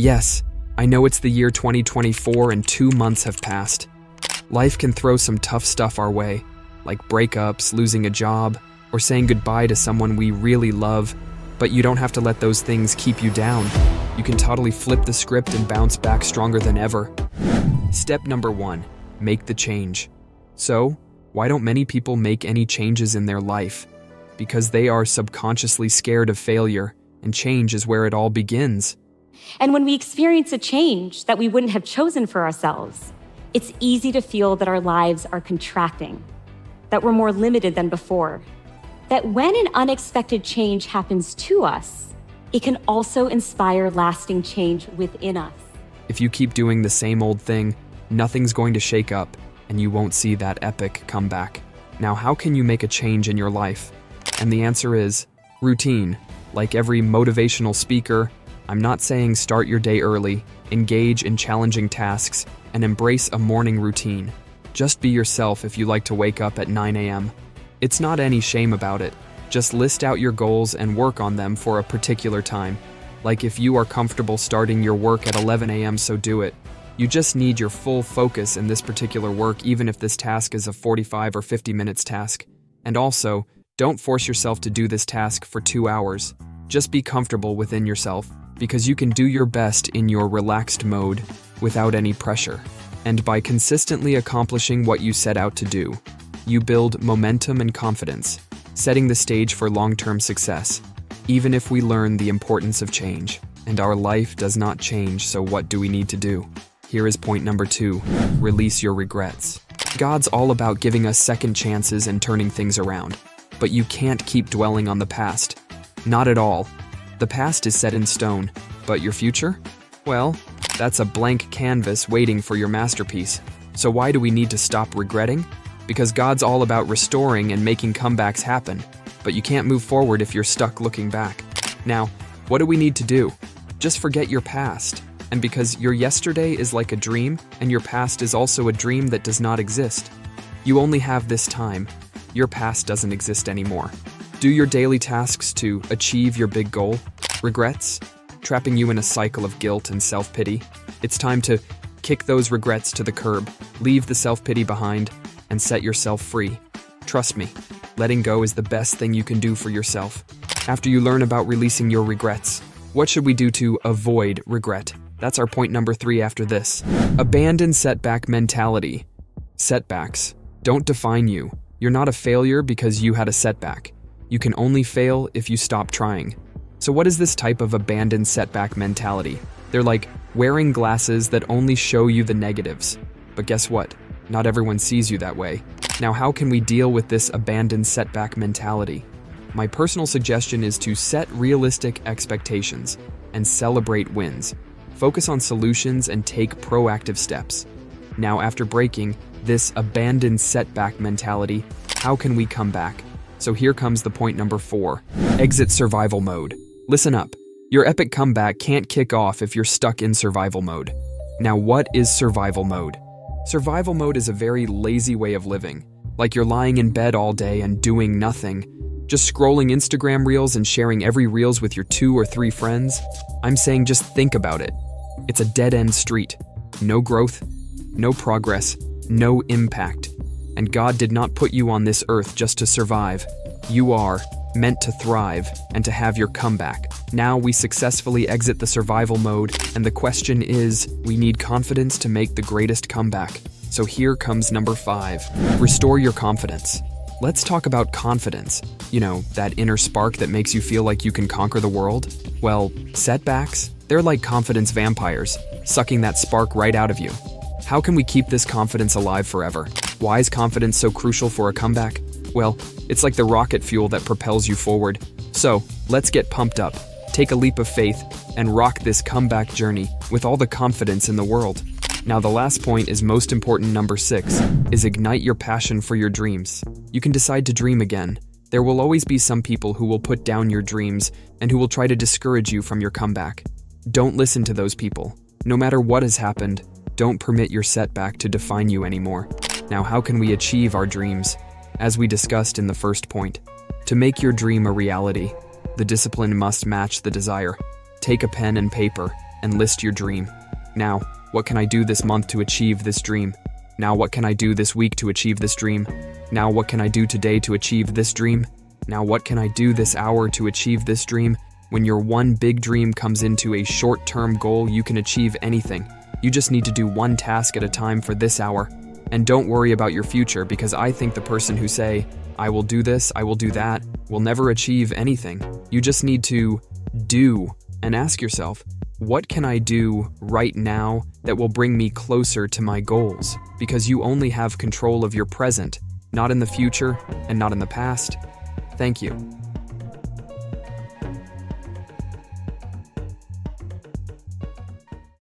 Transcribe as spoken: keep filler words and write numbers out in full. Yes, I know it's the year twenty twenty-four and two months have passed. Life can throw some tough stuff our way, like breakups, losing a job, or saying goodbye to someone we really love, but you don't have to let those things keep you down. You can totally flip the script and bounce back stronger than ever. Step number one, make the change. So, why don't many people make any changes in their life? Because they are subconsciously scared of failure, and change is where it all begins. And when we experience a change that we wouldn't have chosen for ourselves, it's easy to feel that our lives are contracting, that we're more limited than before, that when an unexpected change happens to us, it can also inspire lasting change within us. If you keep doing the same old thing, nothing's going to shake up, and you won't see that epic comeback. Now, how can you make a change in your life? And the answer is routine. Like every motivational speaker, I'm not saying start your day early, engage in challenging tasks, and embrace a morning routine. Just be yourself if you like to wake up at nine A M It's not any shame about it. Just list out your goals and work on them for a particular time. Like if you are comfortable starting your work at eleven A M, so do it. You just need your full focus in this particular work, even if this task is a forty-five or fifty minutes task. And also, don't force yourself to do this task for two hours. Just be comfortable within yourself, because you can do your best in your relaxed mode without any pressure. And by consistently accomplishing what you set out to do, you build momentum and confidence, setting the stage for long-term success, even if we learn the importance of change. And our life does not change, so what do we need to do? Here is point number two, release your regrets. God's all about giving us second chances and turning things around, but you can't keep dwelling on the past. Not at all. The past is set in stone, but your future? Well, that's a blank canvas waiting for your masterpiece. So why do we need to stop regretting? Because God's all about restoring and making comebacks happen, but you can't move forward if you're stuck looking back. Now, what do we need to do? Just forget your past. And because your yesterday is like a dream, and your past is also a dream that does not exist. You only have this time. Your past doesn't exist anymore. Do your daily tasks to achieve your big goal. Regrets? Trapping you in a cycle of guilt and self-pity. It's time to kick those regrets to the curb, leave the self-pity behind, and set yourself free. Trust me, letting go is the best thing you can do for yourself. After you learn about releasing your regrets, what should we do to avoid regret? That's our point number three after this. Abandon setback mentality. Setbacks don't define you. You're not a failure because you had a setback. You can only fail if you stop trying. So what is this type of abandon setback mentality? They're like wearing glasses that only show you the negatives. But guess what? Not everyone sees you that way. Now, how can we deal with this abandoned setback mentality? My personal suggestion is to set realistic expectations and celebrate wins. Focus on solutions and take proactive steps. Now, after breaking this abandoned setback mentality, how can we come back? So here comes the point number four, exit survival mode. Listen up, your epic comeback can't kick off if you're stuck in survival mode. Now, what is survival mode? Survival mode is a very lazy way of living, like you're lying in bed all day and doing nothing, just scrolling Instagram reels and sharing every reels with your two or three friends. I'm saying just think about it. It's a dead-end street. No growth, no progress, no impact. And God did not put you on this earth just to survive. You are meant to thrive and to have your comeback. Now we successfully exit the survival mode, and the question is, we need confidence to make the greatest comeback. So here comes number five, restore your confidence. Let's talk about confidence. You know, that inner spark that makes you feel like you can conquer the world? Well, setbacks, they're like confidence vampires, sucking that spark right out of you. How can we keep this confidence alive forever? Why is confidence so crucial for a comeback? Well, it's like the rocket fuel that propels you forward. So, let's get pumped up, take a leap of faith, and rock this comeback journey with all the confidence in the world. Now, the last point is most important. Number six is ignite your passion for your dreams. You can decide to dream again. There will always be some people who will put down your dreams and who will try to discourage you from your comeback. Don't listen to those people. No matter what has happened, don't permit your setback to define you anymore. Now, how can we achieve our dreams? As we discussed in the first point, to make your dream a reality, the discipline must match the desire. Take a pen and paper and list your dream. Now, what can I do this month to achieve this dream? Now, what can I do this week to achieve this dream? Now, what can I do today to achieve this dream? Now, what can I do this hour to achieve this dream? When your one big dream comes into a short-term goal, you can achieve anything. You just need to do one task at a time for this hour. And don't worry about your future, because I think the person who say, I will do this, I will do that, will never achieve anything. You just need to do and ask yourself, what can I do right now that will bring me closer to my goals? Because you only have control of your present, not in the future and not in the past. Thank you.